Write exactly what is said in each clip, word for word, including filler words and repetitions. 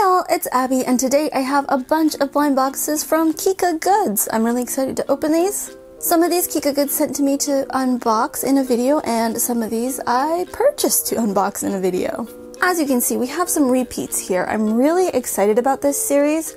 y'all, it's Abby, and today I have a bunch of blind boxes from Kika Goods. I'm really excited to open these. Some of these Kika Goods sent to me to unbox in a video, and some of these I purchased to unbox in a video. As you can see, we have some repeats here. I'm really excited about this series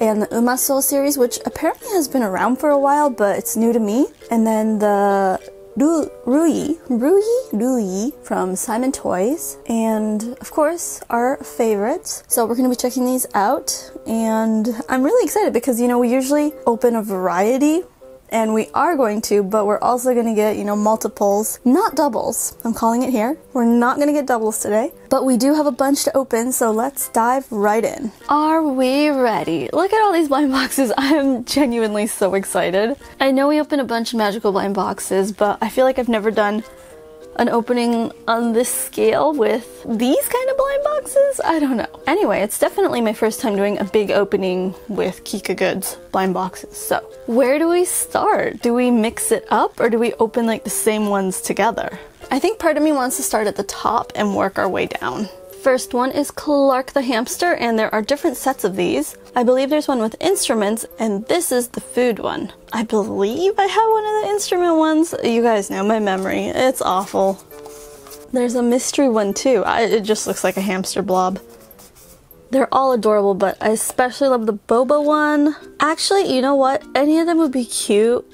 and the Umasou series, which apparently has been around for a while, but it's new to me. And then the Roo Rooyie, Rooyie, Rooyie from Simon Toys, and of course our favorites. So we're going to be checking these out, and I'm really excited because, you know, we usually open a variety, and we are going to, but we're also going to get, you know, multiples, not doubles. I'm calling it here. We're not going to get doubles today, but we do have a bunch to open, so let's dive right in. Are we ready? Look at all these blind boxes. I am genuinely so excited. I know we opened a bunch of magical blind boxes, but I feel like I've never done an opening on this scale with these kind of blind boxes? I don't know. Anyway, it's definitely my first time doing a big opening with Kika Goods blind boxes. So where do we start? Do we mix it up, or do we open like the same ones together? I think part of me wants to start at the top and work our way down. First one is Clark the Hamster, and there are different sets of these. I believe there's one with instruments, and this is the food one. I believe I have one of the instrument ones. You guys know my memory, it's awful. There's a mystery one too. I, it just looks like a hamster blob. They're all adorable, but I especially love the boba one. Actually, you know what? Any of them would be cute.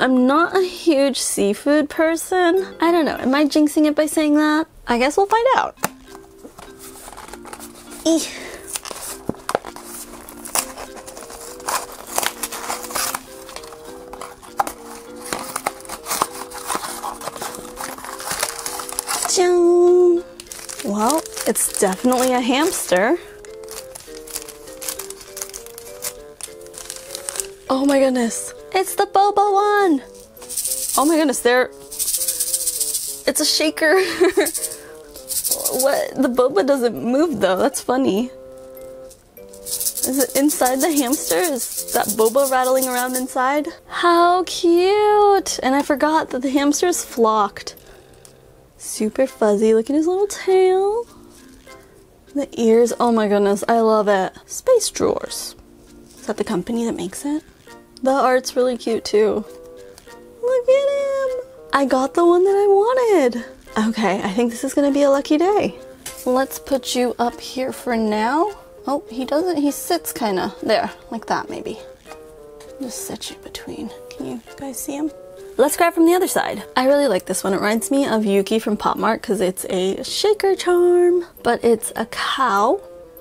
I'm not a huge seafood person. I don't know, am I jinxing it by saying that? I guess we'll find out. Eeh. Well, it's definitely a hamster. Oh my goodness. It's the boba one. Oh my goodness, there. It's a shaker. What? The boba doesn't move though, that's funny. Is it inside the hamster? Is that boba rattling around inside? How cute! And I forgot that the hamster is flocked. Super fuzzy, look at his little tail. The ears, oh my goodness, I love it. Space Drawers. Is that the company that makes it? The art's really cute too. Look at him! I got the one that I wanted! Okay, I think this is gonna be a lucky day. Let's put you up here for now. Oh, he doesn't, he sits kinda there, like that maybe. Just set you between. Can you guys see him? Let's grab from the other side. I really like this one. It reminds me of Yuki from Pop Mart because it's a shaker charm, but it's a cow.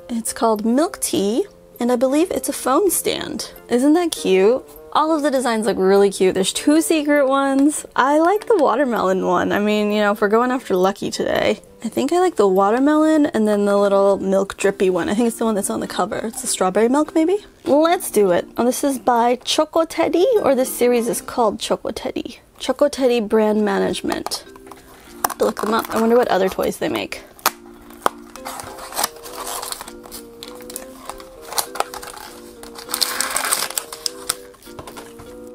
It's called Milk Tea, and I believe it's a phone stand. Isn't that cute? All of the designs look really cute. There's two secret ones. I like the watermelon one. I mean, you know, if we're going after lucky today. I think I like the watermelon and then the little milk drippy one. I think it's the one that's on the cover. It's the strawberry milk, maybe? Let's do it. Oh, this is by Choco Teddy, or this series is called Choco Teddy. Choco Teddy Brand Management. Have to look them up. I wonder what other toys they make.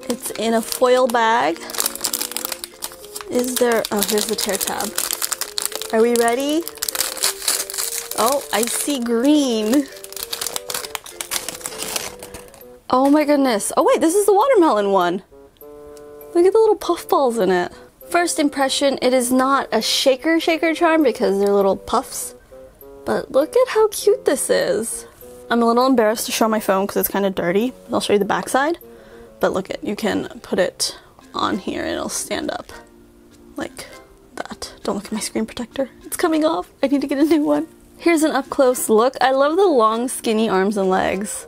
It's in a foil bag. Is there, oh, here's the tear tab. Are we ready? Oh, I see green. Oh my goodness. Oh wait, this is the watermelon one. Look at the little puff balls in it. First impression, it is not a shaker shaker charm because they're little puffs, but look at how cute this is. I'm a little embarrassed to show my phone because it's kind of dirty. I'll show you the backside. But look at, you can put it on here and it'll stand up like that. Don't look at my screen protector. It's coming off. I need to get a new one. Here's an up close look. I love the long skinny arms and legs.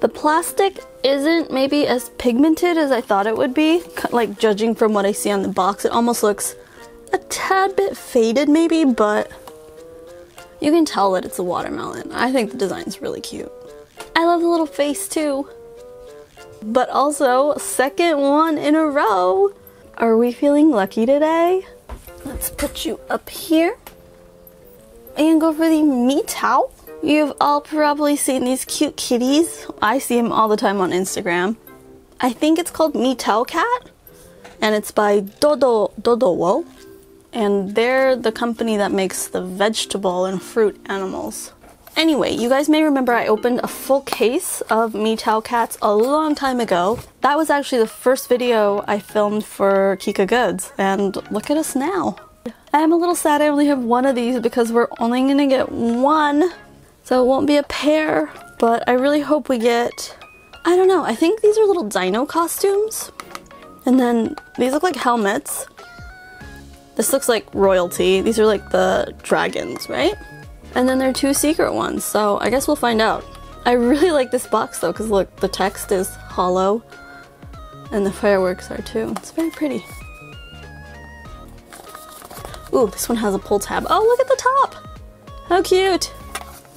The plastic isn't maybe as pigmented as I thought it would be. Like judging from what I see on the box, it almost looks a tad bit faded maybe, but you can tell that it's a watermelon. I think the design's really cute. I love the little face too. But also, second one in a row. Are we feeling lucky today? Let's put you up here and go for the Mitao. You've all probably seen these cute kitties. I see them all the time on Instagram. I think it's called Mitao Cat, and it's by Dodo Dodowo, and they're the company that makes the vegetable and fruit animals. Anyway, you guys may remember I opened a full case of Mitao cats a long time ago. That was actually the first video I filmed for Kika Goods, and look at us now. I am a little sad I only have one of these because we're only gonna get one, so it won't be a pair, but I really hope we get, I don't know, I think these are little dino costumes. And then these look like helmets. This looks like royalty. These are like the dragons, right? And then there are two secret ones, so I guess we'll find out. I really like this box though, because look, the text is hollow and the fireworks are too. It's very pretty. Ooh, this one has a pull tab. Oh, look at the top! How cute!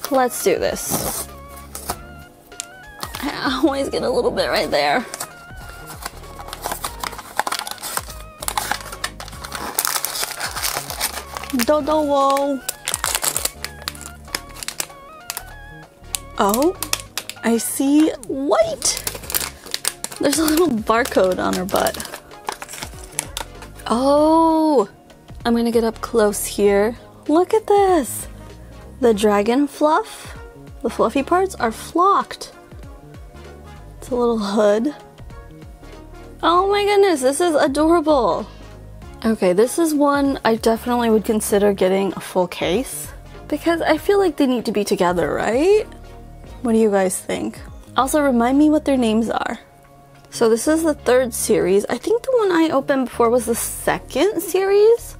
Let's do this. I always get a little bit right there. Dodowo. Oh, I see white. There's a little barcode on her butt. Oh, I'm gonna get up close here. Look at this. The dragon fluff, the fluffy parts are flocked. It's a little hood. Oh my goodness, this is adorable. Okay, this is one I definitely would consider getting a full case because I feel like they need to be together, right? What do you guys think? Also, remind me what their names are. So this is the third series. I think the one I opened before was the second series.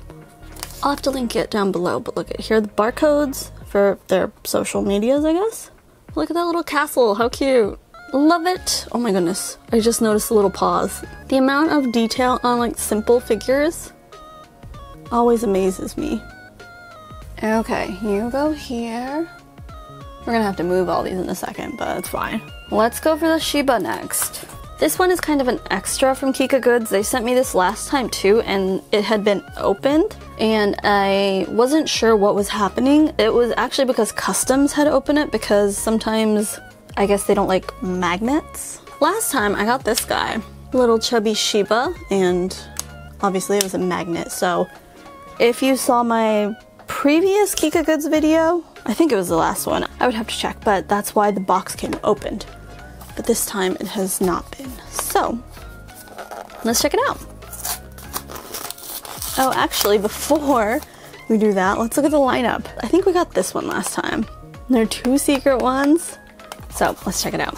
I'll have to link it down below, but look at here, the barcodes for their social medias, I guess. Look at that little castle, how cute. Love it. Oh my goodness. I just noticed a little pause. The amount of detail on like simple figures always amazes me. Okay, you go here. We're gonna have to move all these in a second, but it's fine. Let's go for the Shiba next. This one is kind of an extra from Kika Goods. They sent me this last time too, and it had been opened and I wasn't sure what was happening. It was actually because customs had opened it because sometimes I guess they don't like magnets. Last time I got this guy, little chubby Shiba, and obviously it was a magnet. So if you saw my previous Kika Goods video, I think it was the last one, I would have to check, but that's why the box came opened. But this time it has not been. So let's check it out. Oh, actually before we do that, let's look at the lineup. I think we got this one last time. There are two secret ones. So let's check it out.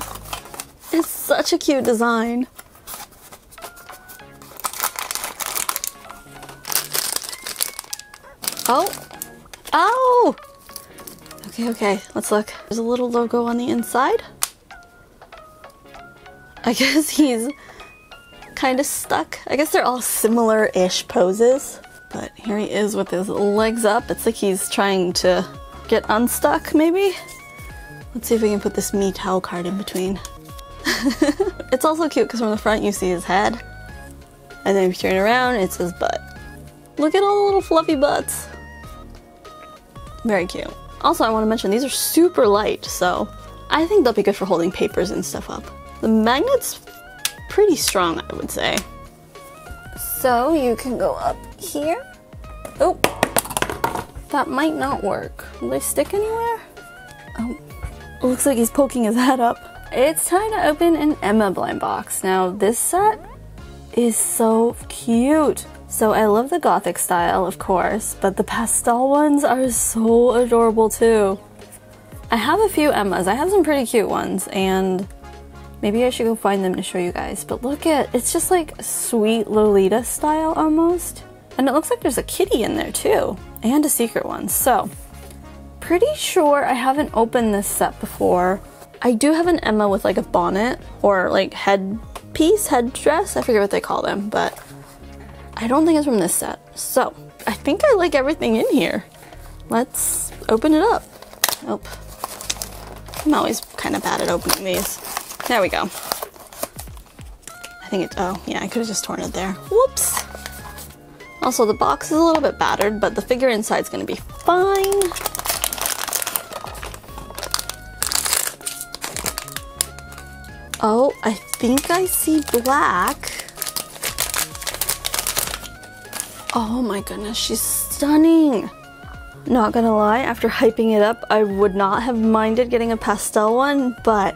It's such a cute design. Oh, oh, okay, okay, let's look. There's a little logo on the inside. I guess he's kind of stuck. I guess they're all similar-ish poses, but here he is with his legs up. It's like he's trying to get unstuck, maybe? Let's see if we can put this Mitao card in between. It's also cute because from the front you see his head. And then if you turn around, it's his butt. Look at all the little fluffy butts. Very cute. Also, I want to mention these are super light, so I think they'll be good for holding papers and stuff up. The magnet's pretty strong, I would say. So you can go up here. Oh, that might not work. Will they stick anywhere? Oh. It looks like he's poking his head up. It's time to open an Emma blind box. Now this set is so cute. So I love the gothic style, of course, but the pastel ones are so adorable too. I have a few Emmas. I have some pretty cute ones and maybe I should go find them to show you guys. But look at, it's just like sweet Lolita style almost. And it looks like there's a kitty in there too and a secret one. So. Pretty sure I haven't opened this set before. I do have an Emma with like a bonnet or like headpiece, headdress. I forget what they call them, but I don't think it's from this set. So I think I like everything in here. Let's open it up. Oh, I'm always kind of bad at opening these. There we go. I think it, oh yeah, I could have just torn it there. Whoops. Also the box is a little bit battered, but the figure inside's gonna be fine. Oh, I think I see black. Oh my goodness, she's stunning. Not gonna lie, after hyping it up, I would not have minded getting a pastel one, but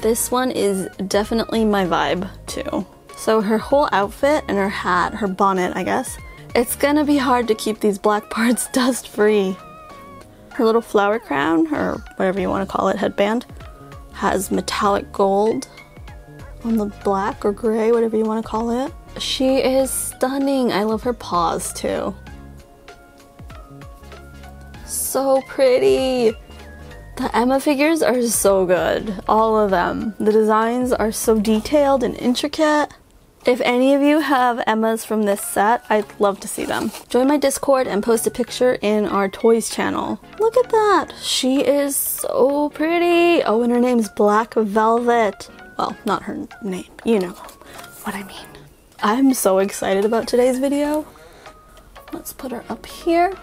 this one is definitely my vibe too. So her whole outfit and her hat, her bonnet, I guess, it's gonna be hard to keep these black parts dust free. Her little flower crown, or whatever you want to call it, headband, has metallic gold on the black or gray, whatever you want to call it. She is stunning. I love her paws too. So pretty. The Emma figures are so good, all of them. The designs are so detailed and intricate. If any of you have Emmas from this set, I'd love to see them. Join my Discord and post a picture in our toys channel. Look at that! She is so pretty! Oh, and her name's Black Velvet. Well, not her name. You know what I mean. I'm so excited about today's video. Let's put her up here.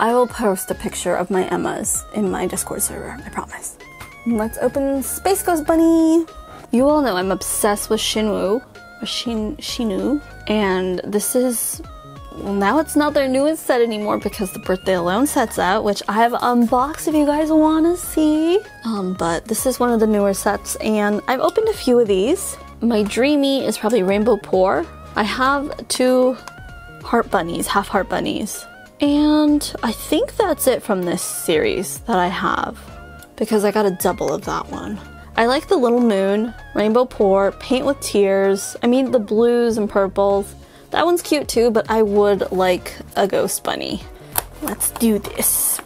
I will post a picture of my Emmas in my Discord server, I promise. Let's open Space Ghost Bunny! You all know I'm obsessed with Shinwoo, or Shin Shinwoo, and this is, well, now it's not their newest set anymore because the Birthday Alone set's out, which I have unboxed if you guys want to see. Um, but this is one of the newer sets, and I've opened a few of these. My dreamy is probably Rainbow Pour. I have two heart bunnies, half heart bunnies, and I think that's it from this series that I have because I got a double of that one. I like the Little Moon, Rainbow Pour, Paint with Tears. I mean the blues and purples. That one's cute too, but I would like a ghost bunny. Let's do this.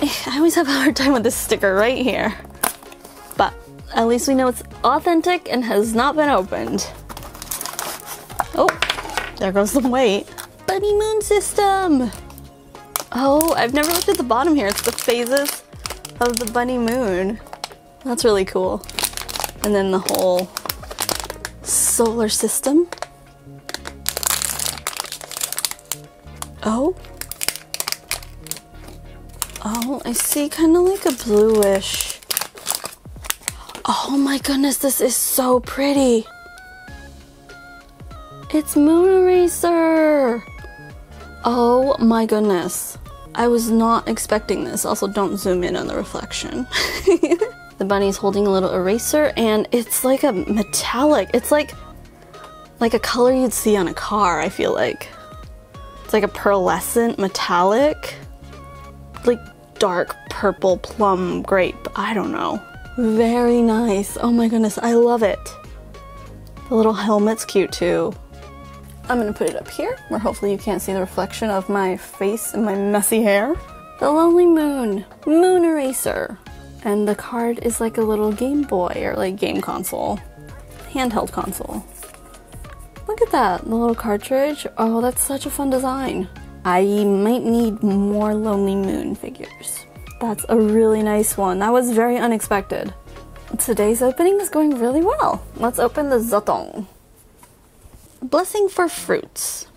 I always have a hard time with this sticker right here. But at least we know it's authentic and has not been opened. Oh, there goes the weight. Bunny Moon System! Oh, I've never looked at the bottom here. It's the phases of the bunny moon. That's really cool. And then the whole solar system. Oh. Oh, I see kind of like a bluish. Oh my goodness, this is so pretty. It's Moon Eraser. Oh my goodness. I was not expecting this. Also, don't zoom in on the reflection. The bunny's holding a little eraser, and it's like a metallic. It's like like a color you'd see on a car, I feel like. It's like a pearlescent metallic, like dark purple plum grape. I don't know. Very nice. Oh my goodness, I love it. The little helmet's cute too. I'm gonna put it up here where hopefully you can't see the reflection of my face and my messy hair. The Lonely Moon, Moon Eraser. And the card is like a little Game Boy or like game console, handheld console. Look at that, the little cartridge. Oh, that's such a fun design. I might need more Lonely Moon figures. That's a really nice one. That was very unexpected. Today's opening is going really well. Let's open the zZoton. Blessing for Fruits.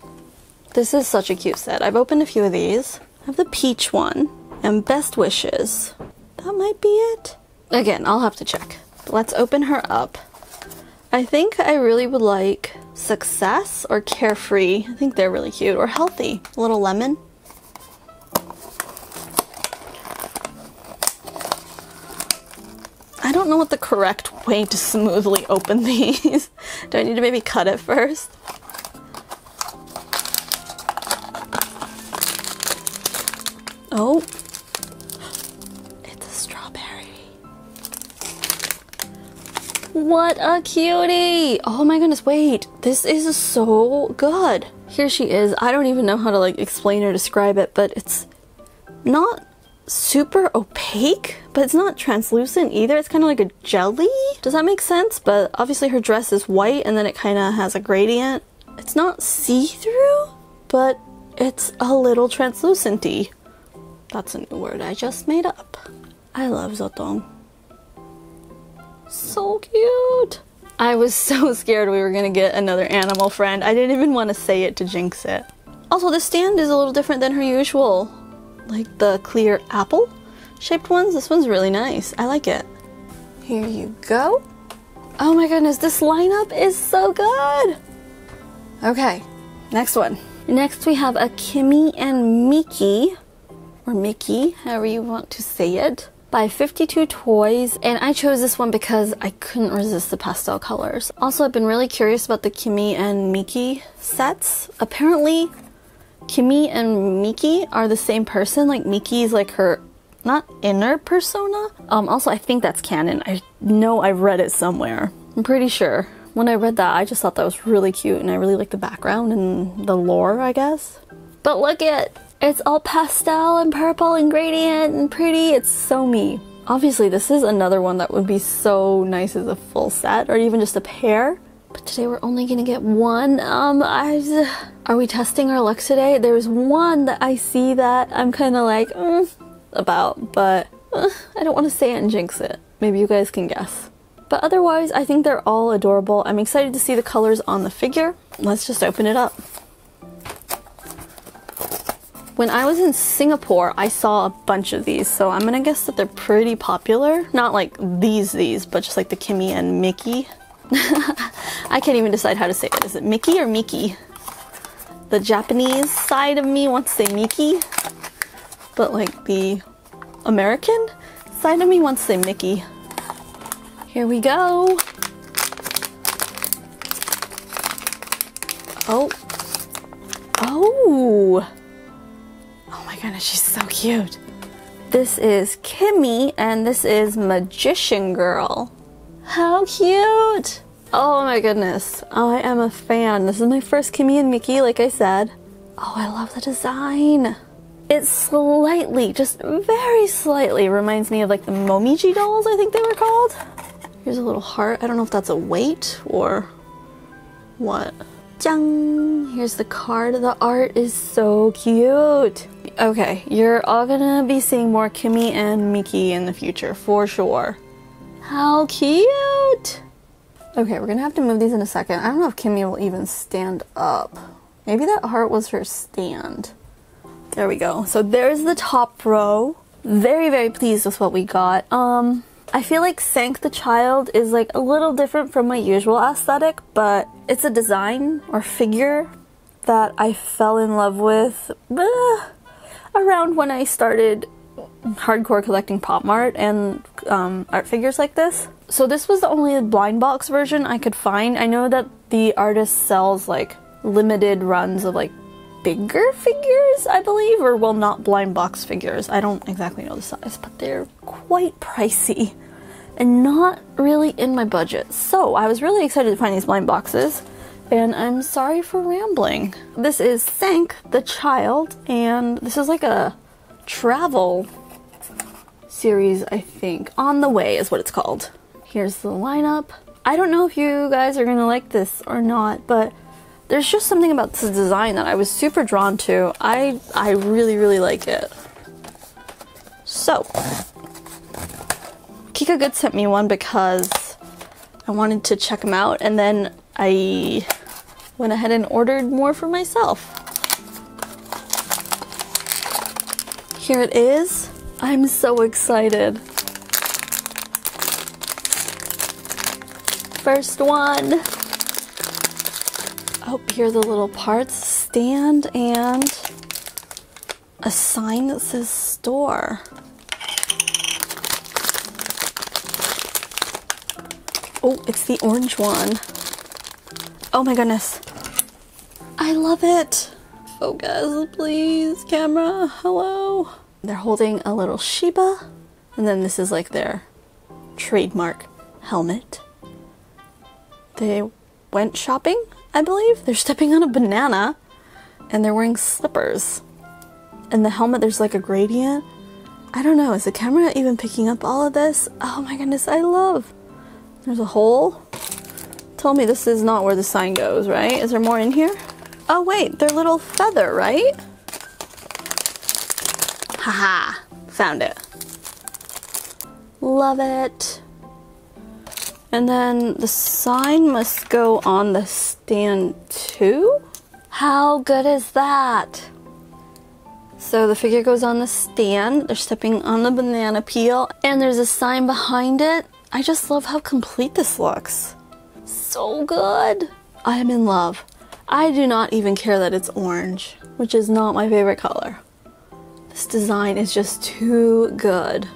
This is such a cute set. I've opened a few of these. I have the peach one and Best Wishes. That might be it. Again, I'll have to check. Let's open her up. I think I really would like Success or Carefree. I think they're really cute. Or Healthy. Little Lemon. I don't know what the correct way to smoothly open these. Do I need to maybe cut it first? Oh, it's a strawberry. What a cutie! Oh my goodness, wait, this is so good. Here she is. I don't even know how to like explain or describe it, but it's not super opaque, but it's not translucent either. It's kind of like a jelly. Does that make sense? But obviously her dress is white and then it kind of has a gradient. It's not see-through, but it's a little translucent-y. That's a new word I just made up. I love zZoton. So cute. I was so scared we were gonna get another animal friend. I didn't even want to say it to jinx it. Also, the stand is a little different than her usual, like the clear apple shaped ones. This one's really nice. I like it. Here you go. Oh my goodness, this lineup is so good. Okay, next one. Next we have a Kimmy and Miki, or Mickey, however you want to say it, by fifty-two toys, and I chose this one because I couldn't resist the pastel colors. Also, I've been really curious about the Kimmy and Miki sets. Apparently, Kimmy and Miki are the same person, like Miki's like her, not inner persona. Um, also, I think that's canon. I know I read it somewhere. I'm pretty sure. When I read that, I just thought that was really cute, and I really like the background and the lore, I guess. But look at It's all pastel and purple and gradient and pretty. It's so me. Obviously, this is another one that would be so nice as a full set or even just a pair. But today we're only gonna get one. Um, I was, are we testing our luck today? There's one that I see that I'm kind of like mm, about, but uh, I don't want to say it and jinx it. Maybe you guys can guess. But otherwise, I think they're all adorable. I'm excited to see the colors on the figure. Let's just open it up. When I was in Singapore, I saw a bunch of these, so I'm gonna guess that they're pretty popular. Not like these these, but just like the Kimmy and Miki. I can't even decide how to say it. Is it Miki or Miki? The Japanese side of me wants to say Miki, but like the American side of me wants to say Miki. Here we go. Oh. Oh. Goodness, she's so cute. This is Kimmy and this is Magician Girl. How cute! Oh my goodness, I am a fan. This is my first Kimmy and Miki, like I said. Oh, I love the design. It slightly, just very slightly, reminds me of like the Momiji dolls, I think they were called. Here's a little heart. I don't know if that's a weight or what. Dang! Here's the card. The art is so cute. Okay, you're all gonna be seeing more Kimmy and Miki in the future, for sure. How cute! Okay, we're gonna have to move these in a second. I don't know if Kimmy will even stand up. Maybe that heart was her stand. There we go. So there's the top row. Very, very pleased with what we got. Um, I feel like Sank the Child is like a little different from my usual aesthetic, but it's a design or figure that I fell in love with. Blah. Around when I started hardcore collecting Pop Mart and um, art figures like this. So this was the only blind box version I could find. I know that the artist sells like limited runs of like bigger figures, I believe, or well, not blind box figures. I don't exactly know the size, but they're quite pricey and not really in my budget. So I was really excited to find these blind boxes. And I'm sorry for rambling. This is Sank the Child, and this is like a travel series, I think. On the Way is what it's called. Here's the lineup. I don't know if you guys are gonna like this or not, but there's just something about this design that I was super drawn to. I, I really, really like it. So, Kika Goods sent me one because I wanted to check them out, and then I went ahead and ordered more for myself. Here it is. I'm so excited. First one. Oh, here are the little parts. Stand and a sign that says store. Oh, it's the orange one. Oh my goodness. I love it. Focus, please. Camera, hello. They're holding a little Shiba. And then this is like their trademark helmet. They went shopping, I believe. They're stepping on a banana and they're wearing slippers. And the helmet, there's like a gradient. I don't know, is the camera even picking up all of this? Oh my goodness, I love. There's a hole. Tell me this is not where the sign goes, right? Is there more in here? Oh wait, their little feather, right? Haha, found it. Love it. And then the sign must go on the stand too? How good is that? So the figure goes on the stand, they're stepping on the banana peel, and there's a sign behind it. I just love how complete this looks. So good. I am in love. I do not even care that it's orange, which is not my favorite color. This design is just too good.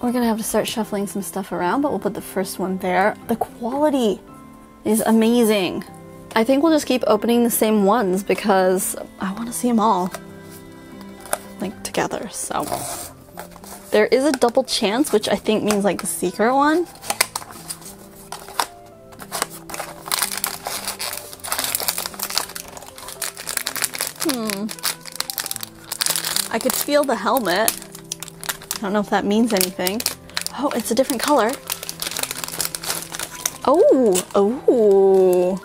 We're gonna have to start shuffling some stuff around, but we'll put the first one there. The quality is amazing. I think we'll just keep opening the same ones because I want to see them all like together. So there is a double chance, which I think means like the secret one. Hmm. I could feel the helmet. I don't know if that means anything. Oh, it's a different color. Oh, oh.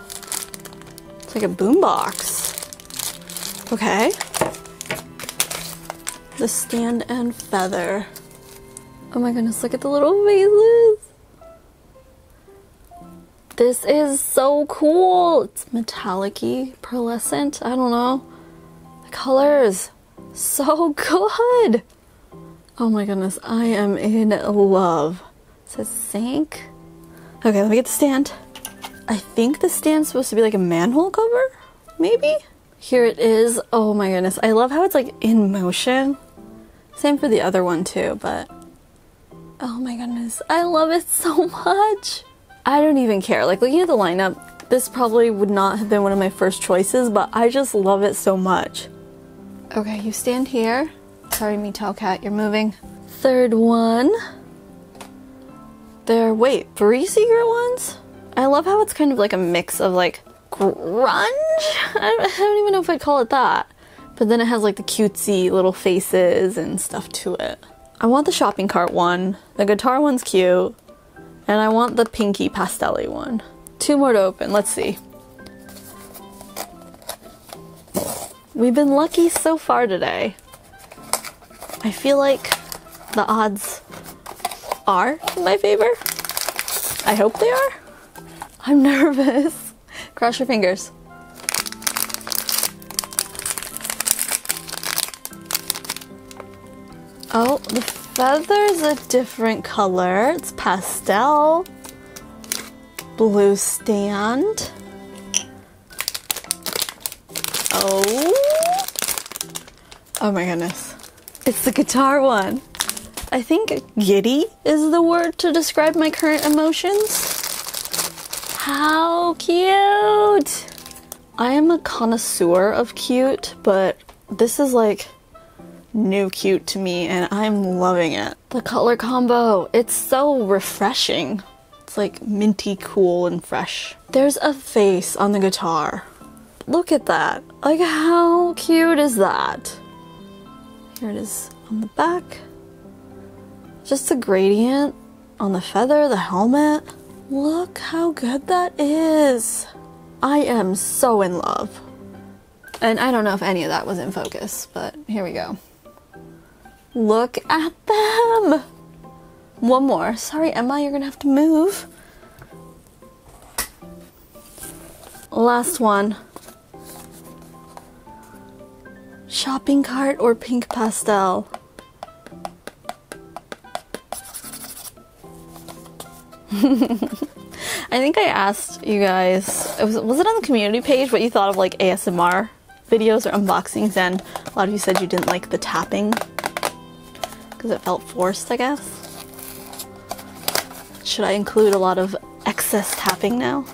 It's like a boombox. Okay. The stand and feather. Oh my goodness, look at the little vases. This is so cool. It's metallic-y, pearlescent. I don't know. The colors, so good. Oh my goodness, I am in love. It says Sank. Okay, let me get the stand. I think the stand's supposed to be like a manhole cover, maybe? Here it is. Oh my goodness, I love how it's like in motion. Same for the other one too, but... oh my goodness, I love it so much. I don't even care. Like, looking at the lineup, this probably would not have been one of my first choices, but I just love it so much. Okay, you stand here. Sorry, Mitao Cat, you're moving. Third one. There, wait, three secret ones? I love how it's kind of like a mix of like grunge? I don't, I don't even know if I'd call it that. But then it has like the cutesy little faces and stuff to it. I want the shopping cart one. The guitar one's cute. And I want the pinky pastel-y one. Two more to open, let's see. We've been lucky so far today. I feel like the odds are in my favor. I hope they are. I'm nervous. Cross your fingers. Oh, the feather's a different color. It's pastel. Blue stand. Oh. Oh my goodness. It's the guitar one. I think giddy is the word to describe my current emotions. How cute! I am a connoisseur of cute, but this is like new cute to me and I'm loving it. The color combo, it's so refreshing. It's like minty, cool, and fresh. There's a face on the guitar. Look at that. Like, how cute is that? Here it is on the back. Just a gradient on the feather, the helmet. Look how good that is. I am so in love. And I don't know if any of that was in focus, but here we go. Look at them. One more. Sorry, Emma, you're gonna have to move. Last one. Shopping cart or pink pastel? I think I asked you guys, it was, was it on the community page, what you thought of like A S M R videos or unboxings, and a lot of you said you didn't like the tapping because it felt forced, I guess. Should I include a lot of excess tapping now?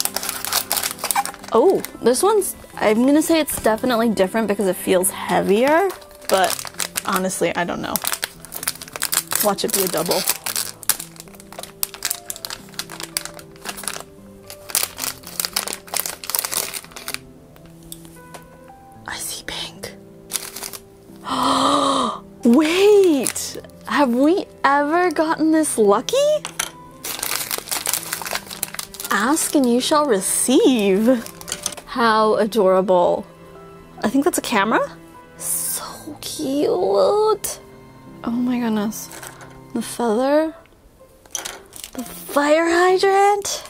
Oh, this one's, I'm gonna say it's definitely different because it feels heavier, but honestly, I don't know. Watch it be a double. Wait, have we ever gotten this lucky? Ask and you shall receive. How adorable. I think that's a camera? So cute. Oh my goodness. The feather, the fire hydrant,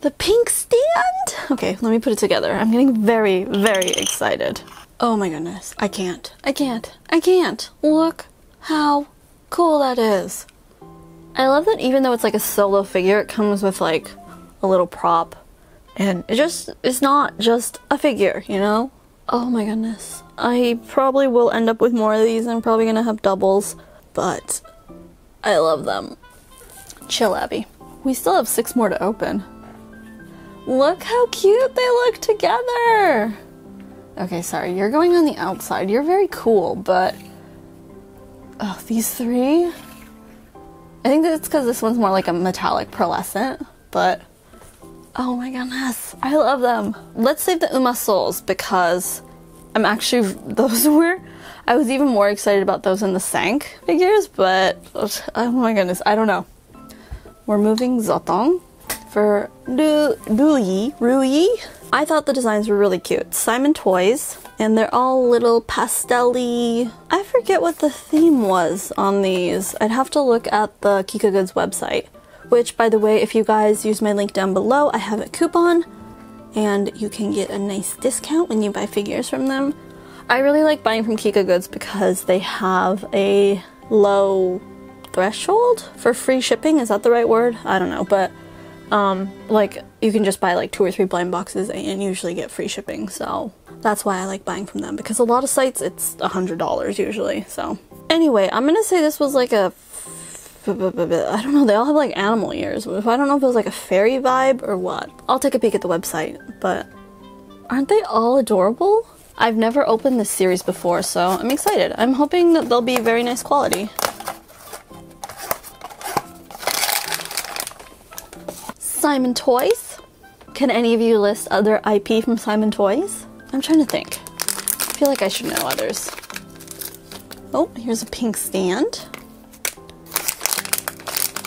the pink stand. Okay, let me put it together. I'm getting very, very excited. Oh my goodness, I can't, I can't, I can't. Look how cool that is. I love that even though it's like a solo figure, it comes with like a little prop and it just, it's not just a figure, you know? Oh my goodness. I probably will end up with more of these. I'm probably gonna have doubles, but I love them. Chill, Abby. We still have six more to open. Look how cute they look together! Okay, sorry, you're going on the outside. You're very cool, but... Oh, these three? I think that it's because this one's more like a metallic pearlescent, but... Oh my goodness, I love them! Let's save the Umasous because I'm actually... Those were... I was even more excited about those in the Sank figures, but... Oh my goodness, I don't know. We're moving zZoton for Rooyie. Rooyie. I thought the designs were really cute. Simon Toys, and they're all little pastel-y. I forget what the theme was on these. I'd have to look at the Kika Goods website, which, by the way, if you guys use my link down below, I have a coupon, and you can get a nice discount when you buy figures from them. I really like buying from Kika Goods because they have a low threshold for free shipping. Is that the right word? I don't know, but um like you can just buy like two or three blind boxes and usually get free shipping, so that's why I like buying from them, because a lot of sites it's a hundred dollars usually. So anyway, I'm gonna say this was like a, I don't know, they all have like animal ears. I don't know if it was like a fairy vibe or what. I'll take a peek at the website, but aren't they all adorable? I've never opened this series before, so I'm excited. I'm hoping that they'll be very nice quality. Simon Toys. Can any of you list other I P from Simon Toys? I'm trying to think. I feel like I should know others. Oh, here's a pink stand.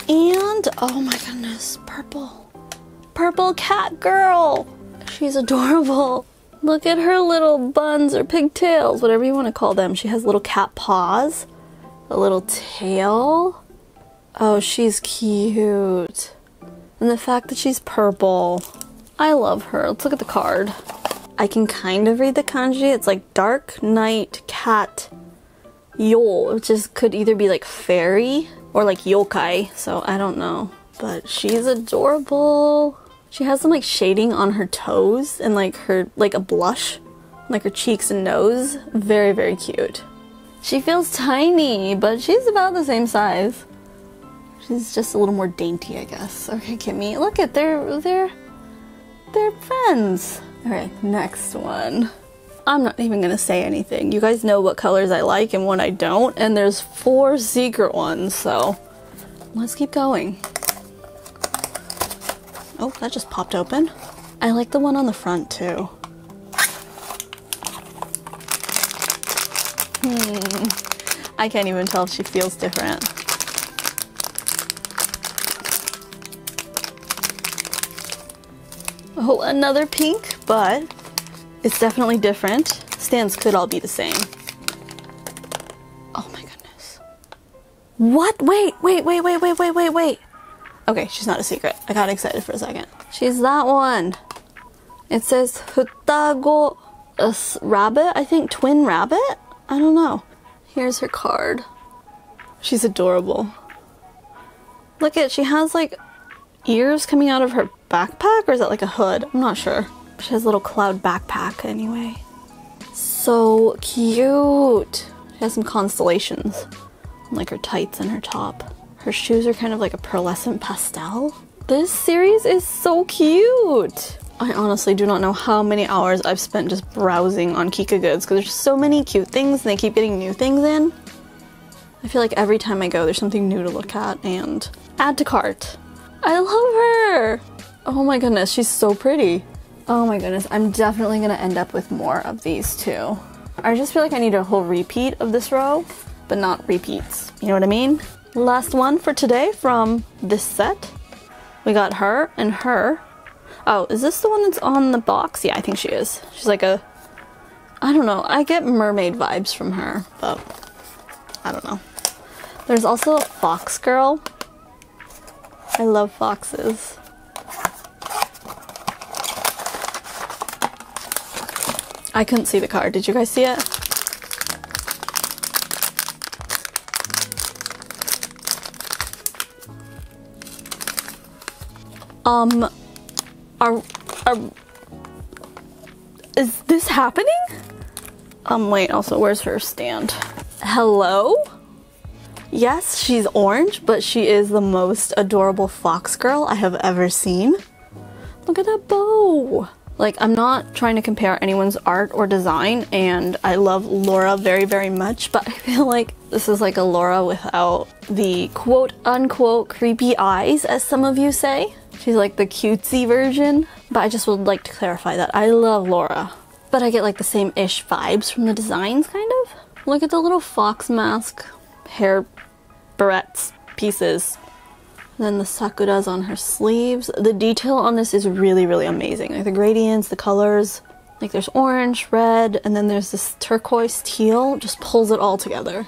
And, oh my goodness, purple. Purple cat girl. She's adorable. Look at her little buns or pigtails, whatever you want to call them. She has little cat paws, a little tail. Oh, she's cute. And the fact that she's purple. I love her. Let's look at the card. I can kind of read the kanji. It's like Dark Knight Cat Yol, which is, could either be like fairy or like yokai, so I don't know. But she's adorable. She has some like shading on her toes and like her, like a blush, like her cheeks and nose. Very, very cute. She feels tiny, but she's about the same size. She's just a little more dainty, I guess. Okay, Kimmy, look at, they're, they're, they're friends. All right, next one. I'm not even gonna say anything. You guys know what colors I like and what I don't, and there's four secret ones, so let's keep going. Oh, that just popped open. I like the one on the front, too. Hmm. I can't even tell if she feels different. Oh, another pink, but it's definitely different. Stands could all be the same. Oh my goodness. What? Wait, wait, wait, wait, wait, wait, wait, wait. Okay, she's not a secret. I got excited for a second. She's that one. It says Futago rabbit, I think twin rabbit? I don't know. Here's her card. She's adorable. Look at, she has like ears coming out of her backpack, or is that like a hood? I'm not sure. She has a little cloud backpack anyway. So cute. She has some constellations on like her tights and her top. Her shoes are kind of like a pearlescent pastel. This series is so cute. I honestly do not know how many hours I've spent just browsing on Kika Goods because there's so many cute things and they keep getting new things in. I feel like every time I go there's something new to look at and add to cart. I love her. Oh my goodness, she's so pretty. Oh my goodness, I'm definitely gonna end up with more of these too. I just feel like I need a whole repeat of this row, but not repeats, you know what I mean? Last one for today from this set. We got her and her. Oh, is this the one that's on the box? Yeah, I think she is. She's like a, I don't know, I get mermaid vibes from her, but I don't know. There's also a fox girl. I love foxes. I couldn't see the card. Did you guys see it? Um, are Are, is this happening? Um, wait, also, where's her stand? Hello? Yes, she's orange, but she is the most adorable fox girl I have ever seen. Look at that bow! Like, I'm not trying to compare anyone's art or design, and I love Laura very, very much, but I feel like this is like a Laura without the quote-unquote creepy eyes, as some of you say. She's like the cutesy version, but I just would like to clarify that I love Laura, but I get like the same-ish vibes from the designs, kind of. Look at the little fox mask, hair barrettes, pieces. Then the sakuras on her sleeves. The detail on this is really, really amazing. Like the gradients, the colors. Like there's orange, red, and then there's this turquoise teal. Just pulls it all together.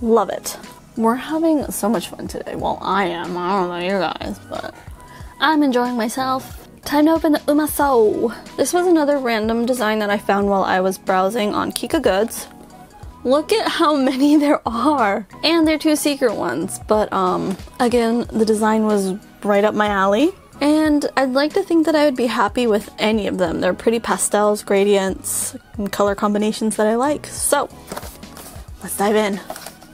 Love it. We're having so much fun today. Well, I am. I don't know you guys, but I'm enjoying myself. Time to open the Umasou. This was another random design that I found while I was browsing on Kika Goods. Look at how many there are! And they're two secret ones, but um, again, the design was right up my alley. And I'd like to think that I would be happy with any of them. They're pretty pastels, gradients, and color combinations that I like. So, let's dive in.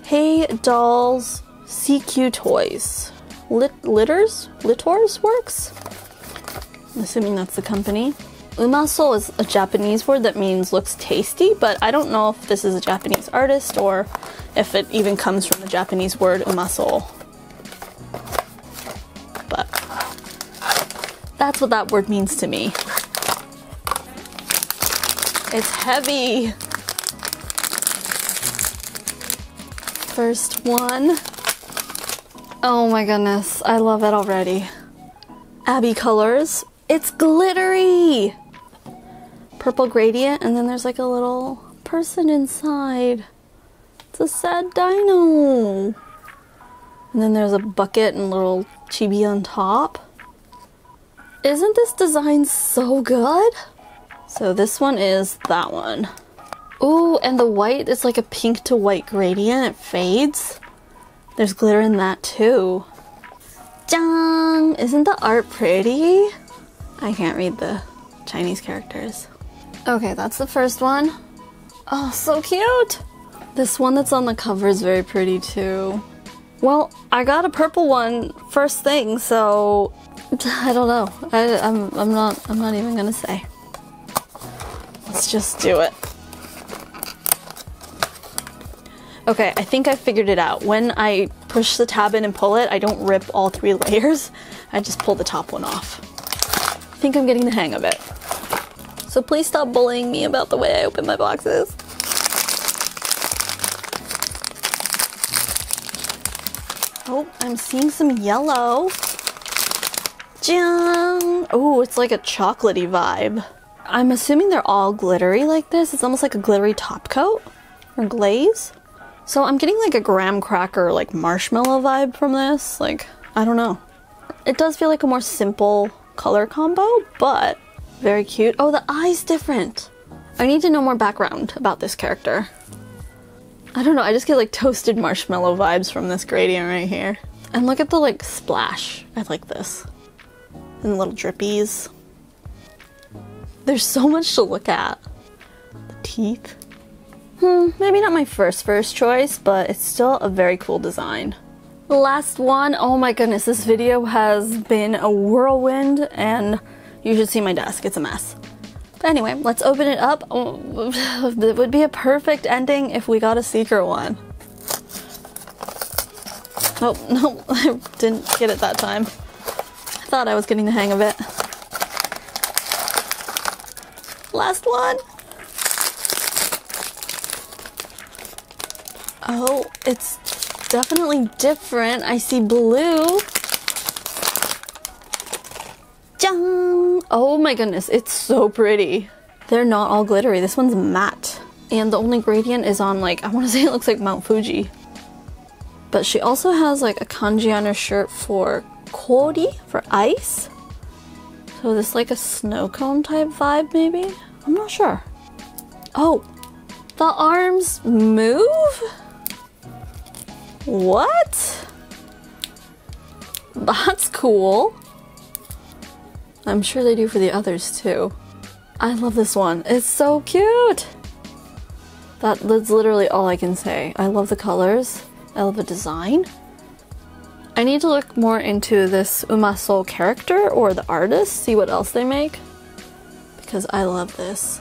Hey Dolls C Q Toys. Lit Litters? Littors Works? I'm assuming that's the company. Umasou is a Japanese word that means looks tasty, but I don't know if this is a Japanese artist or if it even comes from the Japanese word umasou. But that's what that word means to me. It's heavy! First one. Oh my goodness, I love it already. Abby colors. It's glittery! Purple gradient, and then there's like a little person inside. It's a sad dino. And then there's a bucket and a little chibi on top. Isn't this design so good? So this one is that one. Ooh, and the white, it's like a pink to white gradient. It fades. There's glitter in that too. Jang! Isn't the art pretty? I can't read the Chinese characters. Okay, that's the first one. Oh, so cute! This one that's on the cover is very pretty too. Well, I got a purple one first thing, so I don't know. I, I'm, I'm not. I'm not even gonna say. Let's just do it. Okay, I think I figured it out. When I push the tab in and pull it, I don't rip all three layers. I just pull the top one off. I think I'm getting the hang of it. So please stop bullying me about the way I open my boxes. Oh, I'm seeing some yellow. Jang! Oh, it's like a chocolatey vibe. I'm assuming they're all glittery like this. It's almost like a glittery top coat or glaze. So I'm getting like a graham cracker, like marshmallow vibe from this. Like, I don't know. It does feel like a more simple color combo, but very cute. Oh, the eye's different. I need to know more background about this character. I don't know, I just get like toasted marshmallow vibes from this gradient right here. And look at the like splash. I like this. And little drippies. There's so much to look at. The teeth. Hmm, maybe not my first first choice, but it's still a very cool design. The last one, oh my goodness, this video has been a whirlwind and you should see my desk, it's a mess. But anyway, let's open it up. Oh, it would be a perfect ending if we got a secret one. Oh, no, I didn't get it that time. I thought I was getting the hang of it. Last one. Oh, it's definitely different. I see blue. Jang! Oh my goodness, it's so pretty. They're not all glittery. This one's matte. And the only gradient is on like, I want to say it looks like Mount Fuji. But she also has like a kanji on her shirt for kori, for ice. So this like a snow cone type vibe maybe? I'm not sure. Oh, the arms move? What? That's cool. I'm sure they do for the others too. I love this one. It's so cute! That, that's literally all I can say. I love the colors. I love the design. I need to look more into this Umasou character or the artist, see what else they make, because I love this.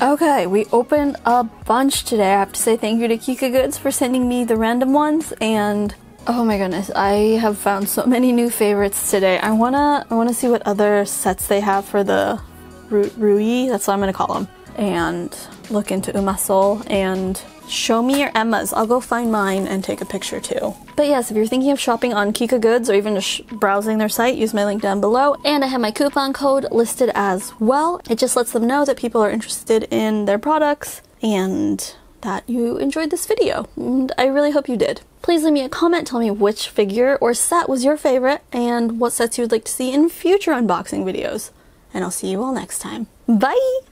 Okay, we opened a bunch today. I have to say thank you to Kika Goods for sending me the random ones, and oh my goodness, I have found so many new favorites today. I wanna I wanna see what other sets they have for the Rooyie, that's what I'm gonna call them, and look into Umasou and show me your Emmas. I'll go find mine and take a picture too. But yes, if you're thinking of shopping on Kika Goods or even just browsing their site, use my link down below. And I have my coupon code listed as well. It just lets them know that people are interested in their products and that you enjoyed this video. And I really hope you did. Please leave me a comment, tell me which figure or set was your favorite and what sets you would like to see in future unboxing videos. And I'll see you all next time. Bye!